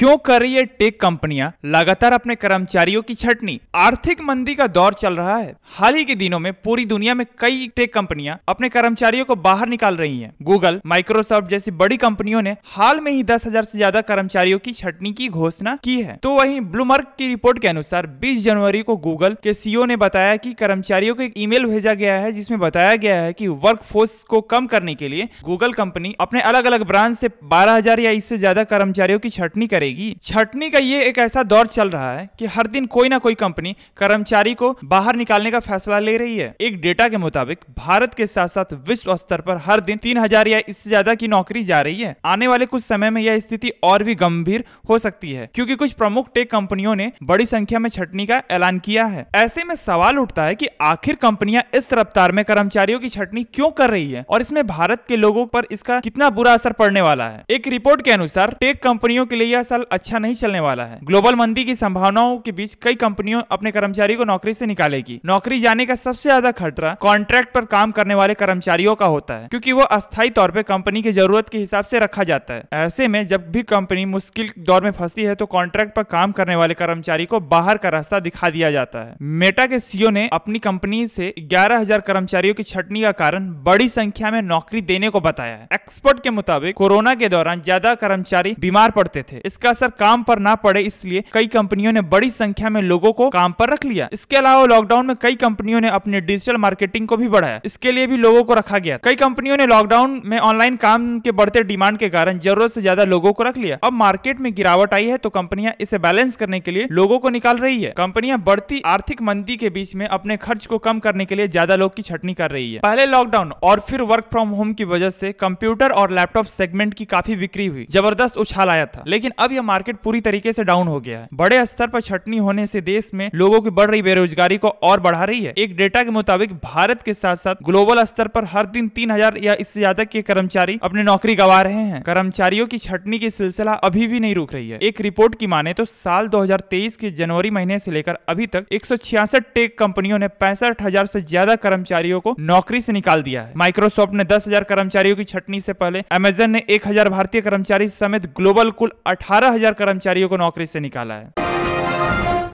क्यों कर रही है टेक कंपनियां लगातार अपने कर्मचारियों की छटनी? आर्थिक मंदी का दौर चल रहा है। हाल ही के दिनों में पूरी दुनिया में कई टेक कंपनियां अपने कर्मचारियों को बाहर निकाल रही हैं। गूगल, माइक्रोसॉफ्ट जैसी बड़ी कंपनियों ने हाल में ही 10,000 से ज्यादा कर्मचारियों की छटनी की घोषणा की है। तो वहीं ब्लूमर्ग की रिपोर्ट के अनुसार 20 जनवरी को गूगल के CEO ने बताया कि कर्मचारियों को एक ईमेल भेजा गया है जिसमें बताया गया है कि वर्कफोर्स को कम करने के लिए गूगल कंपनी अपने अलग अलग ब्रांच से 12,000 या इससे ज्यादा कर्मचारियों की छटनी करेगी। छटनी का ये एक ऐसा दौर चल रहा है कि हर दिन कोई ना कोई कंपनी कर्मचारी को बाहर निकालने का फैसला ले रही है। एक डेटा के मुताबिक भारत के साथ साथ विश्व स्तर पर हर दिन 3,000 या इससे ज्यादा की नौकरी जा रही है। आने वाले कुछ समय में यह स्थिति और भी गंभीर हो सकती है क्योंकि कुछ प्रमुख टेक कंपनियों ने बड़ी संख्या में छटनी का ऐलान किया है। ऐसे में सवाल उठता है कि आखिर कंपनियां इस रफ्तार में कर्मचारियों की छटनी क्यों कर रही है और इसमें भारत के लोगों पर इसका कितना बुरा असर पड़ने वाला है। एक रिपोर्ट के अनुसार टेक कंपनियों के लिए यह साल अच्छा नहीं चलने वाला है। ग्लोबल मंदी की संभावनाओं के बीच कई कंपनियों अपने कर्मचारियों को नौकरी से निकालेगी। नौकरी जाने का सबसे ज्यादा खतरा कॉन्ट्रैक्ट पर काम करने वाले कर्मचारियों का होता है क्योंकि वो अस्थायी तौर पर कंपनी की जरूरत के हिसाब से रखा जाता है। ऐसे में जब भी कंपनी मुश्किल दौर में फंसती है तो कॉन्ट्रैक्ट पर काम करने वाले कर्मचारी को बाहर का रास्ता दिखा दिया जाता है। मेटा के CEO ने अपनी कंपनी से 11,000 कर्मचारियों की छटनी का कारण बड़ी संख्या में नौकरी देने को बताया है। एक्सपर्ट के मुताबिक कोरोना के दौरान ज्यादा कर्मचारी बीमार पड़ते थे, इसका असर काम पर ना पड़े इसलिए कई कंपनियों ने बड़ी संख्या में लोगों को काम पर रख लिया। इसके अलावा लॉकडाउन में कई कंपनियों ने अपने डिजिटल मार्केटिंग को भी बढ़ाया, इसके लिए भी लोगों को रखा गया। कई कंपनियों ने लॉकडाउन में ऑनलाइन काम के बढ़ते डिमांड के कारण जरूरत से ज्यादा लोगों को रख लिया। अब मार्केट में गिरावट आई है तो कंपनियां इसे बैलेंस करने के लिए लोगों को निकाल रही है। कंपनियां बढ़ती आर्थिक मंदी के बीच में अपने खर्च को कम करने के लिए ज्यादा लोग की छटनी कर रही है। पहले लॉकडाउन और फिर वर्क फ्रॉम होम की वजह से कंप्यूटर और लैपटॉप सेगमेंट की काफी बिक्री हुई, जबरदस्त उछाल आया था, लेकिन अब यह मार्केट पूरी तरीके से डाउन हो गया है। बड़े स्तर पर छटनी होने से देश में लोगों की बढ़ रही बेरोजगारी को और बढ़ा रही है। एक डेटा के मुताबिक भारत के साथ साथ ग्लोबल स्तर पर हर दिन 3,000 या इससे ज्यादा के कर्मचारी अपनी नौकरी गंवा रहे हैं। कर्मचारियों की छटनी की सिलसिला अभी भी नहीं रुक रही है। एक रिपोर्ट की माने तो साल 2023 के जनवरी महीने से लेकर अभी तक 166 टेक कंपनियों ने 65,000 से ज्यादा कर्मचारियों को नौकरी से निकाल दिया है। माइक्रोसॉफ्ट ने 10,000 कर्मचारियों की छटनी से पहले अमेज़न ने 1,000 भारतीय कर्मचारी समेत ग्लोबल कुल 18,000 कर्मचारियों को नौकरी से निकाला है।